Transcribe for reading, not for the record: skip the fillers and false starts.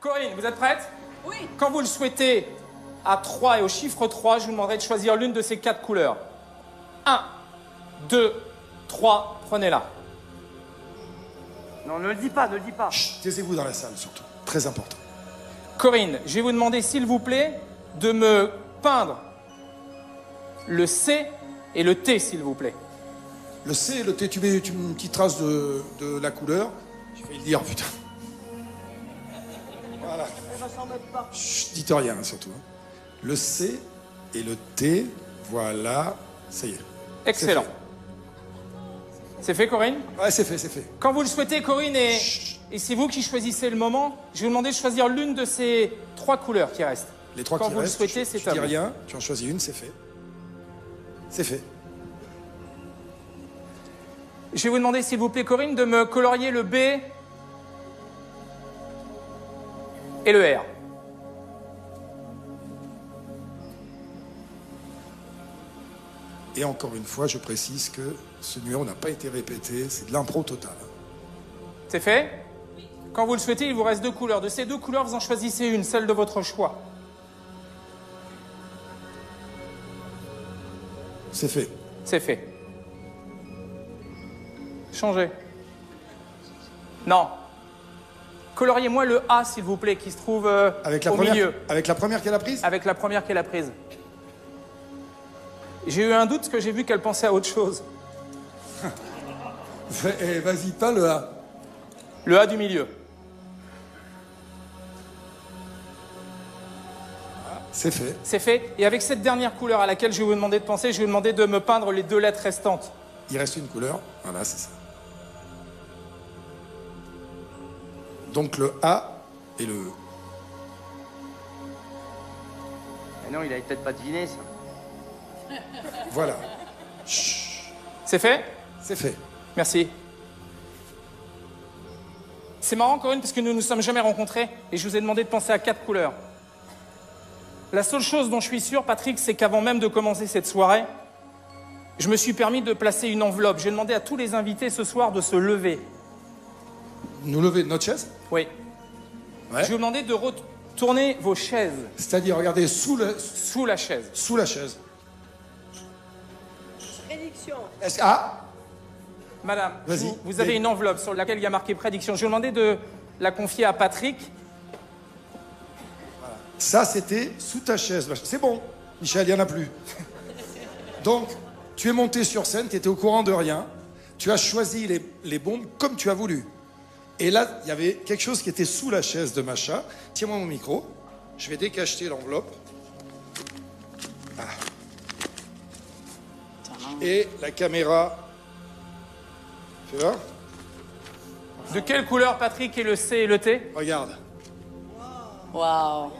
Corinne, vous êtes prête? Oui. Quand vous le souhaitez, à 3 et au chiffre 3, je vous demanderai de choisir l'une de ces 4 couleurs. 1, 2, 3, prenez-la. Non, ne le dis pas, ne le dis pas. Chut, taisez-vous dans la salle surtout, très important. Corinne, je vais vous demander, s'il vous plaît, de me peindre le C et le T, s'il vous plaît. Le C et le T, tu mets une petite trace de la couleur. J'ai failli le dire, putain. Voilà. Elle va s'en mettre pas. Chut, dites rien, surtout. Le C et le T, voilà, ça y est. Excellent. C'est fait, Corinne? Ouais, c'est fait, c'est fait. Quand vous le souhaitez, Corinne, et c'est vous qui choisissez le moment, je vais vous demander de choisir l'une de ces 3 couleurs qui restent. Les 3 couleurs. Quand vous le souhaitez, c'est à vous. Tu dis rien, tu en choisis une, c'est fait. C'est fait. Je vais vous demander, s'il vous plaît, Corinne, de me colorier le B et le R. Et encore une fois, je précise que ce numéro n'a pas été répété, c'est de l'impro total. C'est fait? Oui. Quand vous le souhaitez, il vous reste 2 couleurs. De ces 2 couleurs, vous en choisissez une, celle de votre choix. C'est fait. C'est fait. Changez. Non. Coloriez-moi le A, s'il vous plaît, qui se trouve au milieu. Avec la première qu'elle a prise? Avec la première qu'elle a prise. J'ai eu un doute parce que j'ai vu qu'elle pensait à autre chose. Vas-y, pas le A. Le A du milieu. C'est fait. C'est fait. Et avec cette dernière couleur à laquelle je vais vous demander de penser, je vais vous demander de me peindre les 2 lettres restantes. Il reste une couleur. Voilà, c'est ça. Donc le A et le E. Mais non, il n'avait peut-être pas deviné ça. Voilà. C'est fait? C'est fait. Merci. C'est marrant, Corinne, parce que nous ne nous sommes jamais rencontrés et je vous ai demandé de penser à 4 couleurs. La seule chose dont je suis sûr, Patrick, c'est qu'avant même de commencer cette soirée, je me suis permis de placer une enveloppe. J'ai demandé à tous les invités ce soir de se lever. Nous lever de notre chaise? Oui. Ouais. Je vais vous demander de retourner vos chaises. C'est-à-dire, regardez, sous la chaise. Sous la chaise. Prédiction. Ah, madame, vous avez une enveloppe sur laquelle il y a marqué prédiction. Je vais vous demander de la confier à Patrick. Voilà. Ça, c'était sous ta chaise. C'est bon, Michel, il n'y en a plus. Donc, tu es monté sur scène, tu étais au courant de rien. Tu as choisi les bombes comme tu as voulu. Et là, il y avait quelque chose qui était sous la chaise de Macha. Tiens-moi mon micro. Je vais décacheter l'enveloppe. Ah. Et la caméra. Tu vois? De quelle couleur, Patrick, est le C et le T? Regarde. Waouh. Wow.